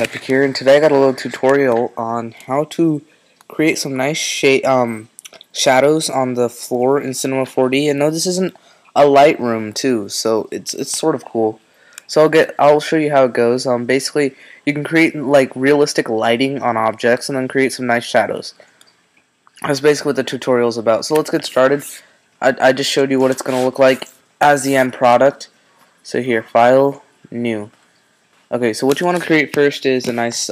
Epic here, and today I got a little tutorial on how to create some nice shadows on the floor in Cinema 4D. And no, this isn't a Lightroom too, so it's sort of cool. So I'll show you how it goes. Basically, you can create like realistic lighting on objects, and then create some nice shadows. That's basically what the tutorial is about. So let's get started. I just showed you what it's gonna look like as the end product. So here, File, New. Okay, so what you want to create first is a nice,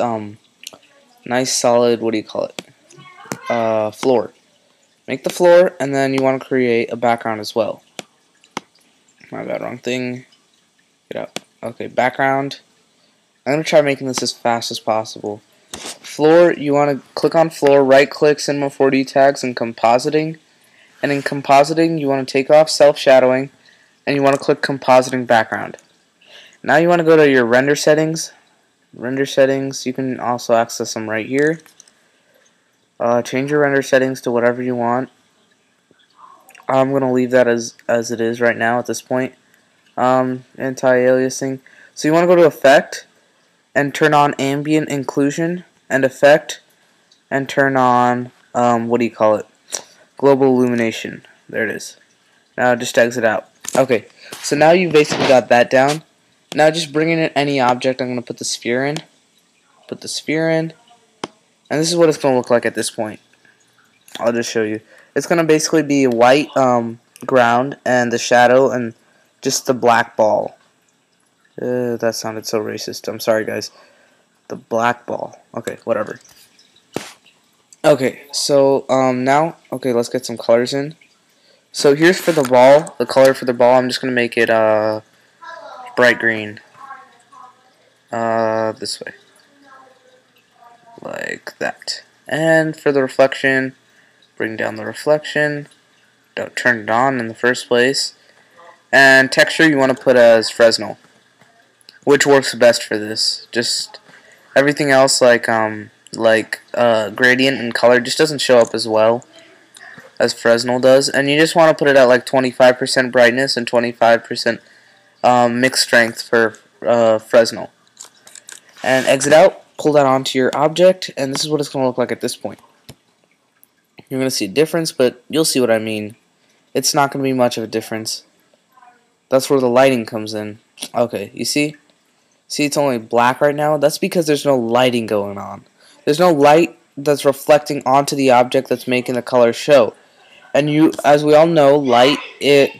nice solid, what do you call it, floor. Make the floor, and then you want to create a background as well. My bad, wrong thing. Get out. Okay, background. I'm going to try making this as fast as possible. Floor, you want to click on floor, right-click, Cinema 4D tags, and compositing. And in compositing, you want to take off self-shadowing, and you want to click compositing background. Now you want to go to your render settings. Render settings, you can also access them right here. Change your render settings to whatever you want. I'm going to leave that as it is right now at this point. Anti-aliasing. So you want to go to Effect and turn on Ambient Inclusion, and Effect, and turn on, Global Illumination. There it is. Now just exit out. Okay, so now you've basically got that down. Now just bring in any object. I'm going to put the sphere in. Put the sphere in. And this is what it's going to look like at this point. I'll just show you. It's going to basically be a white ground and the shadow and just the black ball. That sounded so racist. I'm sorry, guys. The black ball. Okay, whatever. Okay, so now, okay, let's get some colors in. So here's for the ball, the color for the ball. I'm just going to make it... bright green, this way, like that. And for the reflection, bring down the reflection. Don't turn it on in the first place. And texture, you want to put as Fresnel, which works best for this. Just everything else, like gradient and color, just doesn't show up as well as Fresnel does. And you just want to put it at like 25% brightness and 25%. Mixed strength for Fresnel, and exit out. Pull that onto your object, and this is what it's going to look like at this point. You're going to see a difference, but you'll see what I mean. It's not going to be much of a difference. That's where the lighting comes in. Okay, you see? See, it's only black right now. That's because there's no lighting going on. There's no light that's reflecting onto the object that's making the color show. And you, as we all know, light,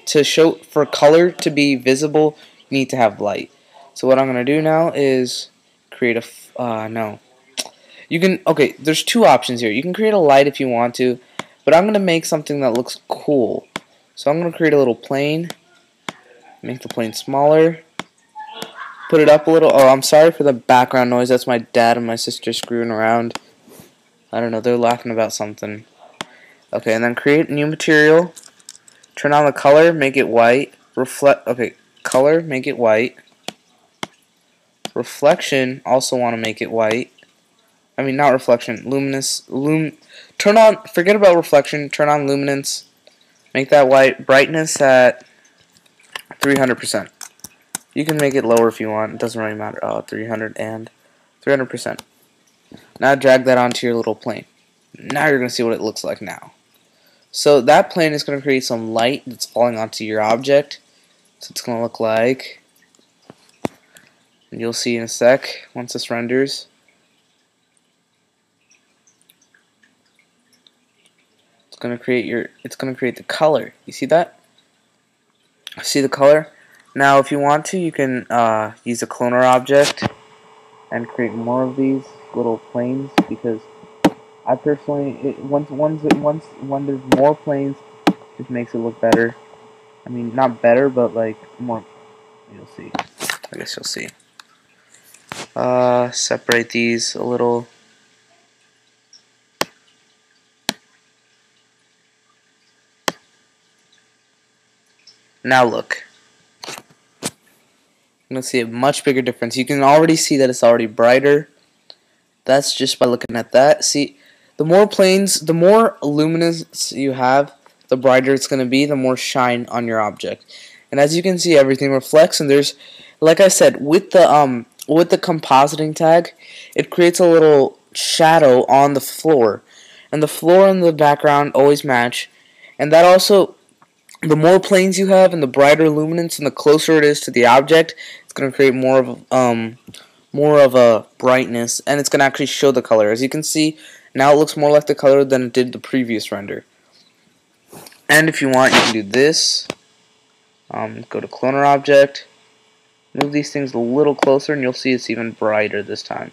to show, for color to be visible, you need to have light. So what I'm going to do now is create a, okay, there's two options here. You can create a light if you want to, but I'm going to make something that looks cool. So I'm going to create a little plane, make the plane smaller, put it up a little. Oh, I'm sorry for the background noise. That's my dad and my sister screwing around. I don't know, they're laughing about something. Okay, and then create new material, turn on the color, make it white, reflect, okay, color, make it white, reflection, also want to make it white, I mean, not reflection, turn on, forget about reflection, turn on luminance, make that white, brightness at 300%, you can make it lower if you want, it doesn't really matter, 300%, now drag that onto your little plane. Now you're going to see what it looks like now. So that plane is going to create some light that's falling onto your object. So it's going to look like, and you'll see in a sec once this renders. It's going to create your, it's going to create the color. You see that? See the color? Now, if you want to, you can use a cloner object and create more of these little planes, because I personally, when there's more planes, it just makes it look better. I mean, not better, but like more. You'll see. I guess you'll see. Separate these a little. Now look. You'll see a much bigger difference. You can already see that it's already brighter. That's just by looking at that. See. The more planes, the more luminance you have, the brighter it's going to be, the more shine on your object. And as you can see, everything reflects, and there's, like I said, with the with the compositing tag, it creates a little shadow on the floor, and the floor and the background always match. And that also, the more planes you have and the brighter luminance and the closer it is to the object, it's going to create more of a brightness, and it's going to actually show the color. As you can see, now it looks more like the color than it did the previous render. And if you want, you can do this. Go to cloner object, move these things a little closer, and you'll see it's even brighter this time.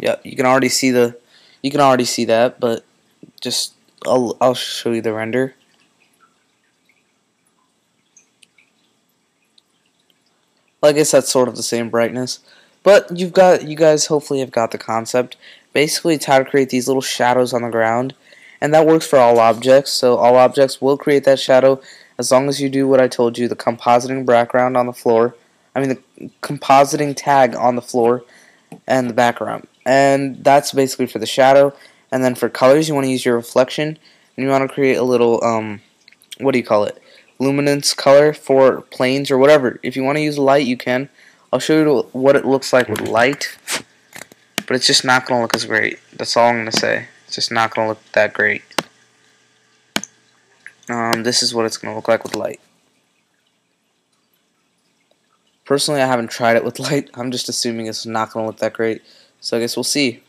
Yep, you can already see that, but just I'll show you the render. Well, I guess that's sort of the same brightness, but you guys hopefully have got the concept. Basically, it's how to create these little shadows on the ground, and that works for all objects. So all objects will create that shadow as long as you do what I told you: the compositing background on the floor. I mean, the compositing tag on the floor and the background, and that's basically for the shadow. And then for colors, you want to use your reflection, and you want to create a little luminance color for planes or whatever. If you want to use light, you can. I'll show you what it looks like with light, but it's just not going to look as great. That's all I'm going to say. It's just not going to look that great. This is what it's going to look like with light. Personally, I haven't tried it with light. I'm just assuming it's not going to look that great, so I guess we'll see.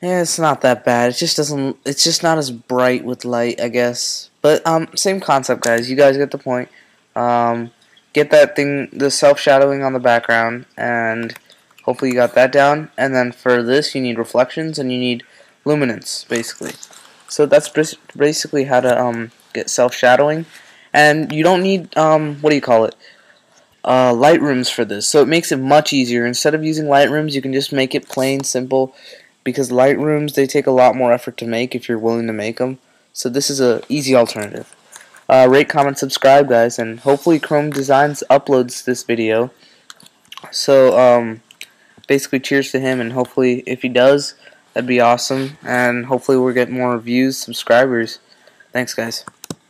Yeah, it's not that bad. It just doesn't. It's just not as bright with light, I guess. But same concept, guys. You guys get the point. Get that thing, the self-shadowing on the background, and hopefully you got that down. And then for this, you need reflections and you need luminance, basically. So that's basically how to get self-shadowing. And you don't need Lightrooms for this. So it makes it much easier. Instead of using Lightrooms, you can just make it plain, simple. Because Lightrooms, they take a lot more effort to make if you're willing to make them. So this is an easy alternative. Rate, comment, subscribe, guys, and hopefully Chrome Designs uploads this video. So basically, cheers to him, and hopefully, if he does, that'd be awesome. And hopefully, we'll get more views, subscribers. Thanks, guys.